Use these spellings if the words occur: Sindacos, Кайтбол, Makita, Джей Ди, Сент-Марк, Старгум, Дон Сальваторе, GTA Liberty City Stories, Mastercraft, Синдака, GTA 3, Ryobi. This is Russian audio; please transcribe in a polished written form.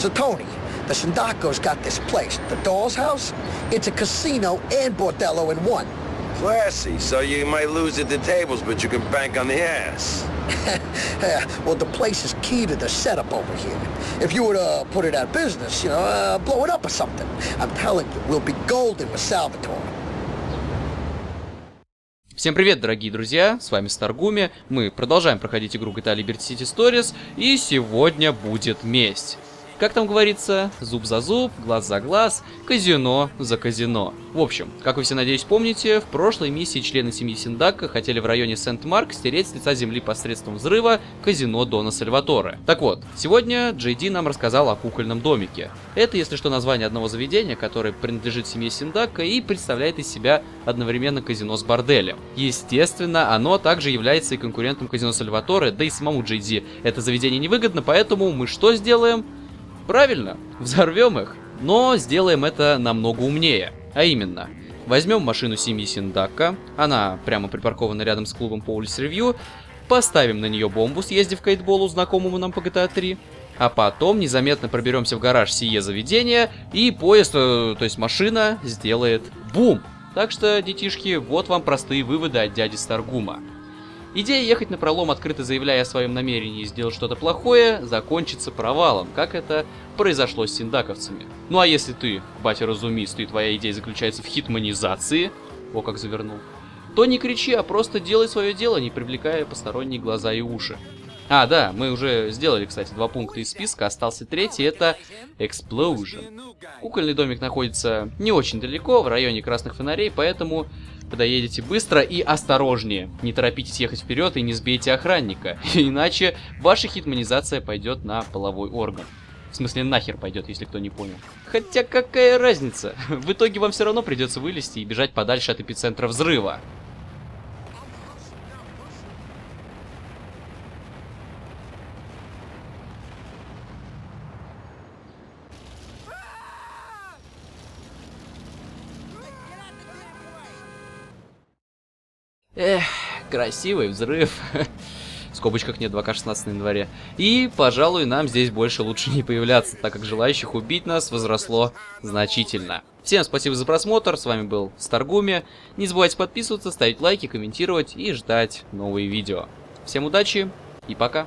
So, Tony, the Sindacos got this place, the Doll's House. It's a casino and bordello in one. Classy, so you might lose at the tables, but you can bank on the ass. Well, the place is key to the setup over here. If you were to put it out of business, you know, blow it up or something. I'm telling you, we'll be golden with Salvatore. Всем привет, дорогие друзья, с вами Старгуми. Мы продолжаем проходить игру GTA Liberty City Stories, и сегодня будет месть. Как там говорится, зуб за зуб, глаз за глаз, казино за казино. В общем, как вы все, надеюсь, помните, в прошлой миссии члены семьи Синдака хотели в районе Сент-Марк стереть с лица земли посредством взрыва казино Дона Сальваторе. Так вот, сегодня Джей Ди нам рассказал о кукольном домике. Это, если что, название одного заведения, которое принадлежит семье Синдака и представляет из себя одновременно казино с борделем. Естественно, оно также является и конкурентом казино Сальваторе, да и самому Джей Ди. Это заведение невыгодно, поэтому мы что сделаем? Правильно, взорвем их, но сделаем это намного умнее. А именно, возьмем машину семьи Синдака, она прямо припаркована рядом с клубом по улице Ревью, поставим на нее бомбу, съездив к Кайтболу, знакомому нам по GTA 3, а потом незаметно проберемся в гараж сие заведения, и поезд, то есть машина, сделает бум. Так что, детишки, вот вам простые выводы от дяди Старгума. Идея ехать напролом, открыто заявляя о своем намерении сделать что-то плохое, закончится провалом, как это произошло с синдаковцами. Ну а если ты, батя разумист, и твоя идея заключается в хитманизации, о как завернул, то не кричи, а просто делай свое дело, не привлекая посторонние глаза и уши. А, да, мы уже сделали, кстати, 2 пункта из списка, остался 3-й, это Explosion. Кукольный домик находится не очень далеко, в районе красных фонарей, поэтому подоедете быстро и осторожнее. Не торопитесь ехать вперед и не сбейте охранника, иначе ваша хитманизация пойдет на половой орган. В смысле, нахер пойдет, если кто не понял. Хотя какая разница? В итоге вам все равно придется вылезти и бежать подальше от эпицентра взрыва. Эх, красивый взрыв. В скобочках нет 2К16 на январе. И, пожалуй, нам здесь больше лучше не появляться, так как желающих убить нас возросло значительно. Всем спасибо за просмотр, с вами был Старгуми. Не забывайте подписываться, ставить лайки, комментировать и ждать новые видео. Всем удачи и пока.